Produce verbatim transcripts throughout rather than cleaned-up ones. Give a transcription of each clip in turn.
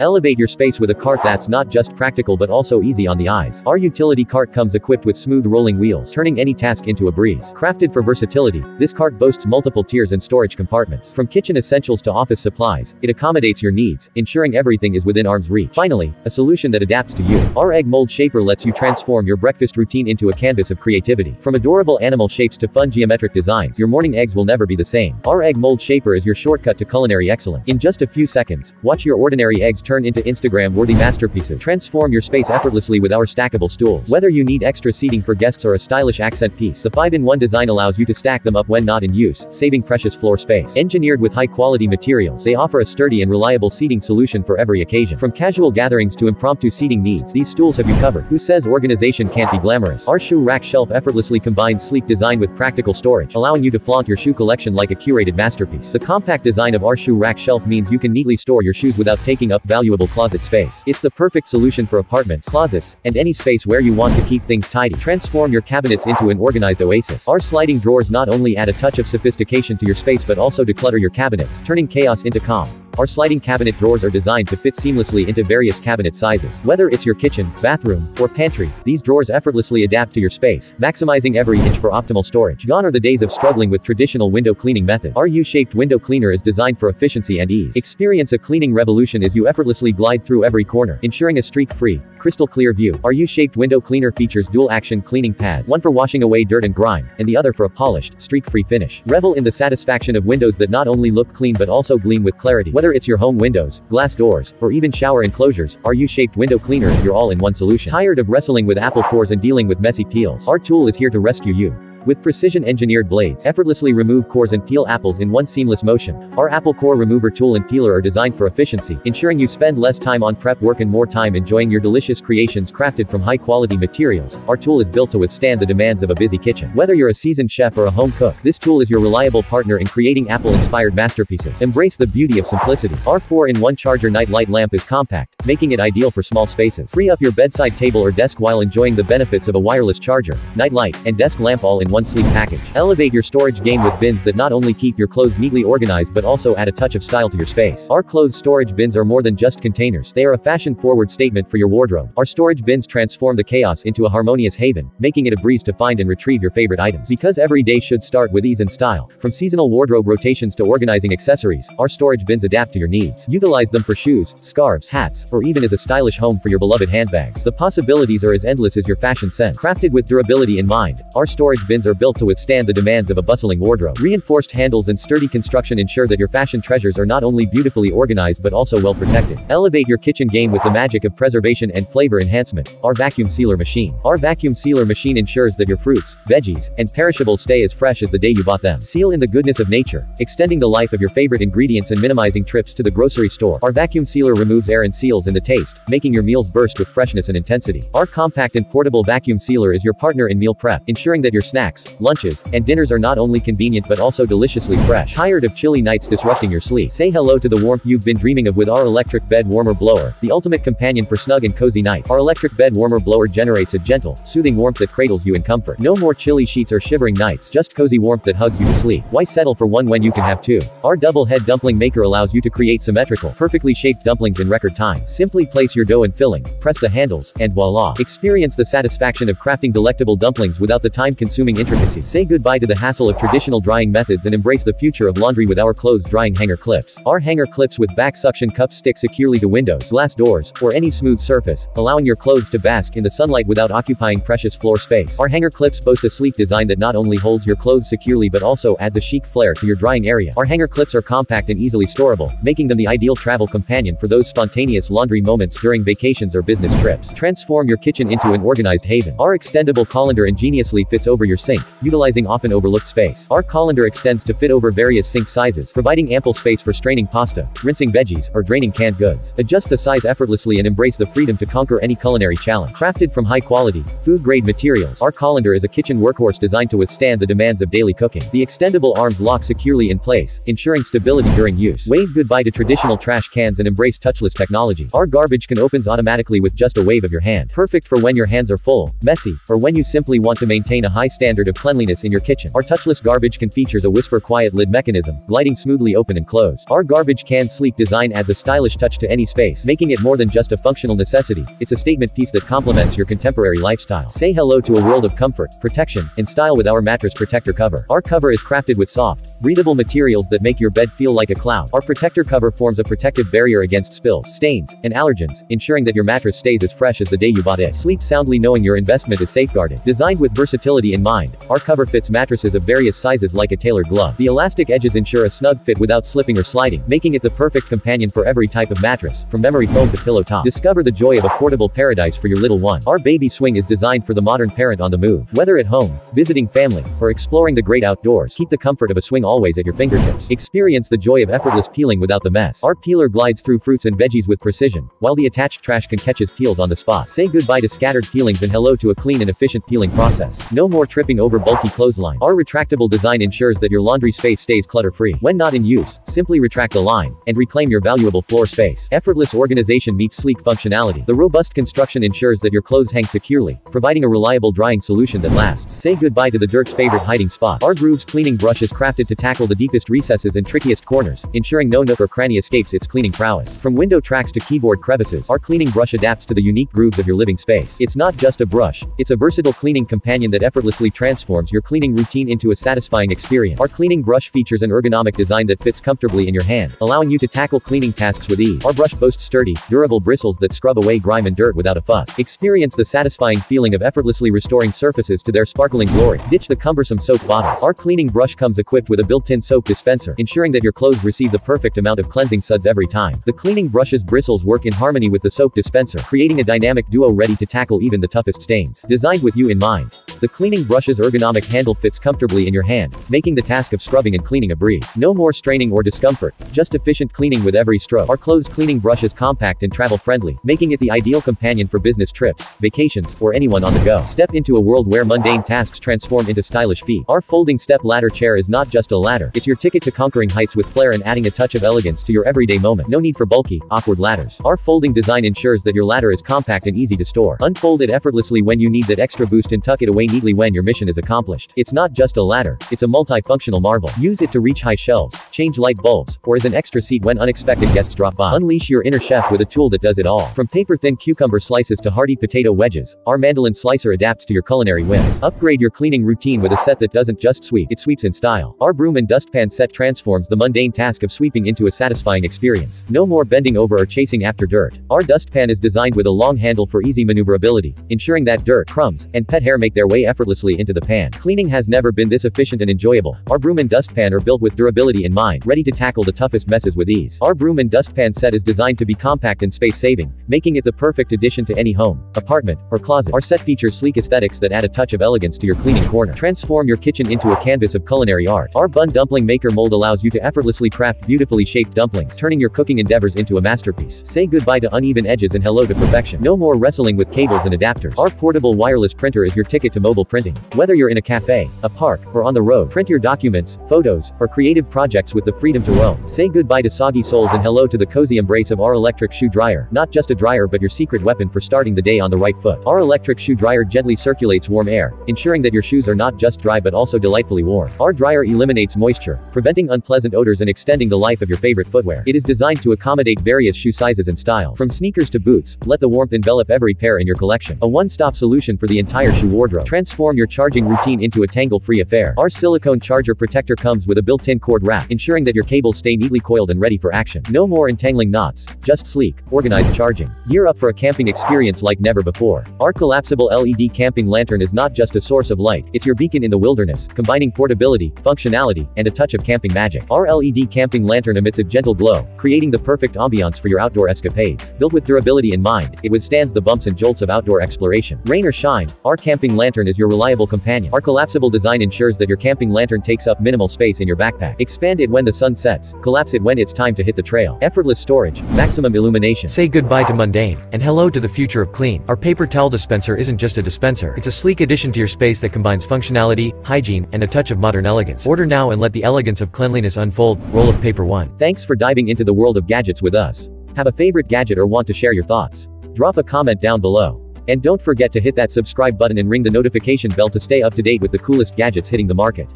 Elevate your space with a cart that's not just practical but also easy on the eyes. Our utility cart comes equipped with smooth rolling wheels, turning any task into a breeze. Crafted for versatility, this cart boasts multiple tiers and storage compartments. From kitchen essentials to office supplies, it accommodates your needs, ensuring everything is within arm's reach. Finally, a solution that adapts to you. Our egg mold shaper lets you transform your breakfast routine into a canvas of creativity. From adorable animal shapes to fun geometric designs, your morning eggs will never be the same. Our egg mold shaper is your shortcut to culinary excellence. In just a few seconds, watch your ordinary eggs turn Turn into Instagram-worthy masterpieces. Transform your space effortlessly with our stackable stools. Whether you need extra seating for guests or a stylish accent piece, the five in one design allows you to stack them up when not in use, saving precious floor space. Engineered with high-quality materials, they offer a sturdy and reliable seating solution for every occasion. From casual gatherings to impromptu seating needs, these stools have you covered. Who says organization can't be glamorous? Our shoe rack shelf effortlessly combines sleek design with practical storage, allowing you to flaunt your shoe collection like a curated masterpiece. The compact design of our shoe rack shelf means you can neatly store your shoes without taking up value valuable closet space. It's the perfect solution for apartments, closets, and any space where you want to keep things tidy. Transform your cabinets into an organized oasis. Our sliding drawers not only add a touch of sophistication to your space but also declutter your cabinets, turning chaos into calm. Our sliding cabinet drawers are designed to fit seamlessly into various cabinet sizes. Whether it's your kitchen, bathroom, or pantry, these drawers effortlessly adapt to your space, maximizing every inch for optimal storage. Gone are the days of struggling with traditional window cleaning methods. Our U-shaped window cleaner is designed for efficiency and ease. Experience a cleaning revolution as you effortlessly glide through every corner, ensuring a streak-free, crystal-clear view. Our U-shaped window cleaner features dual-action cleaning pads, one for washing away dirt and grime, and the other for a polished, streak-free finish. Revel in the satisfaction of windows that not only look clean but also gleam with clarity. Whether it's your home windows, glass doors, or even shower enclosures, our U-shaped window cleaner is your all-in-one solution. Tired of wrestling with apple cores and dealing with messy peels? Our tool is here to rescue you. With precision-engineered blades, effortlessly remove cores and peel apples in one seamless motion. Our apple core remover tool and peeler are designed for efficiency, ensuring you spend less time on prep work and more time enjoying your delicious creations crafted from high-quality materials. Our tool is built to withstand the demands of a busy kitchen. Whether you're a seasoned chef or a home cook, this tool is your reliable partner in creating apple-inspired masterpieces. Embrace the beauty of simplicity. Our four in one charger night light lamp is compact, making it ideal for small spaces. Free up your bedside table or desk while enjoying the benefits of a wireless charger, night light, and desk lamp all in one sleek package. Elevate your storage game with bins that not only keep your clothes neatly organized but also add a touch of style to your space. Our clothes storage bins are more than just containers. They are a fashion-forward statement for your wardrobe. Our storage bins transform the chaos into a harmonious haven, making it a breeze to find and retrieve your favorite items. Because every day should start with ease and style, from seasonal wardrobe rotations to organizing accessories, our storage bins adapt to your needs. Utilize them for shoes, scarves, hats, or even as a stylish home for your beloved handbags. The possibilities are as endless as your fashion sense. Crafted with durability in mind, our storage bins are built to withstand the demands of a bustling wardrobe. Reinforced handles and sturdy construction ensure that your fashion treasures are not only beautifully organized but also well protected. Elevate your kitchen game with the magic of preservation and flavor enhancement. Our vacuum sealer machine. Our vacuum sealer machine ensures that your fruits, veggies, and perishables stay as fresh as the day you bought them. Seal in the goodness of nature, extending the life of your favorite ingredients and minimizing trips to the grocery store. Our vacuum sealer removes air and seals in the taste, making your meals burst with freshness and intensity. Our compact and portable vacuum sealer is your partner in meal prep, ensuring that your snacks Snacks, lunches, and dinners are not only convenient but also deliciously fresh. Tired of chilly nights disrupting your sleep? Say hello to the warmth you've been dreaming of with our electric bed warmer blower, the ultimate companion for snug and cozy nights. Our electric bed warmer blower generates a gentle, soothing warmth that cradles you in comfort. No more chilly sheets or shivering nights, just cozy warmth that hugs you to sleep. Why settle for one when you can have two? Our double head dumpling maker allows you to create symmetrical, perfectly shaped dumplings in record time. Simply place your dough and filling, press the handles, and voila. Experience the satisfaction of crafting delectable dumplings without the time-consuming intricacy. Say goodbye to the hassle of traditional drying methods and embrace the future of laundry with our clothes drying hanger clips. Our hanger clips with back suction cups stick securely to windows, glass doors, or any smooth surface, allowing your clothes to bask in the sunlight without occupying precious floor space. Our hanger clips boast a sleek design that not only holds your clothes securely but also adds a chic flair to your drying area. Our hanger clips are compact and easily storable, making them the ideal travel companion for those spontaneous laundry moments during vacations or business trips. Transform your kitchen into an organized haven. Our extendable colander ingeniously fits over your sink, utilizing often overlooked space. Our colander extends to fit over various sink sizes, providing ample space for straining pasta, rinsing veggies, or draining canned goods. Adjust the size effortlessly and embrace the freedom to conquer any culinary challenge. Crafted from high-quality, food-grade materials, our colander is a kitchen workhorse designed to withstand the demands of daily cooking. The extendable arms lock securely in place, ensuring stability during use. Wave goodbye to traditional trash cans and embrace touchless technology. Our garbage can opens automatically with just a wave of your hand. Perfect for when your hands are full, messy, or when you simply want to maintain a high standard standard of cleanliness in your kitchen. Our touchless garbage can features a whisper quiet lid mechanism, gliding smoothly open and close. Our garbage can's sleek design adds a stylish touch to any space, making it more than just a functional necessity. It's a statement piece that complements your contemporary lifestyle. Say hello to a world of comfort, protection, and style with our mattress protector cover. Our cover is crafted with soft, breathable materials that make your bed feel like a cloud. Our protector cover forms a protective barrier against spills, stains, and allergens, ensuring that your mattress stays as fresh as the day you bought it. Sleep soundly knowing your investment is safeguarded. Designed with versatility in mind, our cover fits mattresses of various sizes like a tailored glove. The elastic edges ensure a snug fit without slipping or sliding, making it the perfect companion for every type of mattress, from memory foam to pillow top. Discover the joy of affordable paradise for your little one. Our baby swing is designed for the modern parent on the move. Whether at home, visiting family, or exploring the great outdoors, keep the comfort of a swing always at your fingertips. Experience the joy of effortless peeling without the mess. Our peeler glides through fruits and veggies with precision, while the attached trash can catch its peels on the spot. Say goodbye to scattered peelings and hello to a clean and efficient peeling process. No more tripping over bulky clotheslines. Our retractable design ensures that your laundry space stays clutter-free. When not in use, simply retract a line and reclaim your valuable floor space. Effortless organization meets sleek functionality. The robust construction ensures that your clothes hang securely, providing a reliable drying solution that lasts. Say goodbye to the dirt's favorite hiding spots. Our Grooves cleaning brush is crafted to tackle the deepest recesses and trickiest corners, ensuring no nook or cranny escapes its cleaning prowess. From window tracks to keyboard crevices, our cleaning brush adapts to the unique grooves of your living space. It's not just a brush, it's a versatile cleaning companion that effortlessly transforms your cleaning routine into a satisfying experience. Our cleaning brush features an ergonomic design that fits comfortably in your hand, allowing you to tackle cleaning tasks with ease. Our brush boasts sturdy, durable bristles that scrub away grime and dirt without a fuss. Experience the satisfying feeling of effortlessly restoring surfaces to their sparkling glory. Ditch the cumbersome soap bottles. Our cleaning brush comes equipped with a built-in soap dispenser, ensuring that your clothes receive the perfect amount of cleansing suds every time. The cleaning brush's bristles work in harmony with the soap dispenser, creating a dynamic duo ready to tackle even the toughest stains. Designed with you in mind, the cleaning brush's ergonomic handle fits comfortably in your hand, making the task of scrubbing and cleaning a breeze. No more straining or discomfort, just efficient cleaning with every stroke. Our clothes cleaning brush is compact and travel-friendly, making it the ideal companion for business trips, vacations, or anyone on the go. Step into a world where mundane tasks transform into stylish feats. Our folding step ladder chair is not just a ladder, it's your ticket to conquering heights with flair and adding a touch of elegance to your everyday moments. No need for bulky, awkward ladders. Our folding design ensures that your ladder is compact and easy to store. Unfold it effortlessly when you need that extra boost and tuck it away neatly when your mission is accomplished. It's not just a ladder, it's a multifunctional marvel. Use it to reach high shelves, change light bulbs, or as an extra seat when unexpected guests drop by. Unleash your inner chef with a tool that does it all. From paper-thin cucumber slices to hearty potato wedges, our mandolin slicer adapts to your culinary whims. Upgrade your cleaning routine with a set that doesn't just sweep, it sweeps in style. Our broom and dustpan set transforms the mundane task of sweeping into a satisfying experience. No more bending over or chasing after dirt. Our dustpan is designed with a long handle for easy maneuverability, ensuring that dirt, crumbs, and pet hair make their way effortlessly into the pan. Cleaning has never been this efficient and enjoyable. Our broom and dustpan are built with durability in mind, ready to tackle the toughest messes with ease. Our broom and dustpan set is designed to be compact and space-saving, making it the perfect addition to any home, apartment, or closet. Our set features sleek aesthetics that add a touch of elegance to your cleaning corner. Transform your kitchen into a canvas of culinary art. Our bun dumpling maker mold allows you to effortlessly craft beautifully shaped dumplings, turning your cooking endeavors into a masterpiece. Say goodbye to uneven edges and hello to perfection. No more wrestling with cables and adapters. Our portable wireless printer is your ticket to mobile printing. Whether you're in a cafe, a park, or on the road, print your documents, photos, or creative projects with the freedom to roam. Say goodbye to soggy soles and hello to the cozy embrace of our electric shoe dryer. Not just a dryer but your secret weapon for starting the day on the right foot. Our electric shoe dryer gently circulates warm air, ensuring that your shoes are not just dry but also delightfully warm. Our dryer eliminates moisture, preventing unpleasant odors and extending the life of your favorite footwear. It is designed to accommodate various shoe sizes and styles. From sneakers to boots, let the warmth envelop every pair in your collection. A one-stop solution for the entire shoe wardrobe. Transform your charging routine into a tangle-free affair. Our silicone charger protector comes with a built-in cord wrap, ensuring that your cables stay neatly coiled and ready for action. No more entangling knots, just sleek, organized charging. Gear up for a camping experience like never before. Our collapsible L E D camping lantern is not just a source of light, it's your beacon in the wilderness, combining portability, functionality, and a touch of camping magic. Our L E D camping lantern emits a gentle glow, creating the perfect ambiance for your outdoor escapades. Built with durability in mind, it withstands the bumps and jolts of outdoor exploration. Rain or shine, our camping lantern is your reliable companion. Our collapsible design ensures that your camping lantern takes up minimal space in your backpack. Expand it when the sun sets, collapse it when it's time to hit the trail. Effortless storage, maximum illumination. Say goodbye to mundane, and hello to the future of clean. Our paper towel dispenser isn't just a dispenser, it's a sleek addition to your space that combines functionality, hygiene, and a touch of modern elegance. Order now and let the elegance of cleanliness unfold. Roll of paper one. Thanks for diving into the world of gadgets with us. Have a favorite gadget or want to share your thoughts? Drop a comment down below. And don't forget to hit that subscribe button and ring the notification bell to stay up to date with the coolest gadgets hitting the market.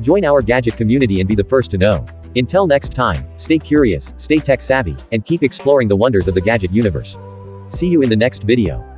Join our gadget community and be the first to know. Until next time, stay curious, stay tech savvy, and keep exploring the wonders of the gadget universe. See you in the next video.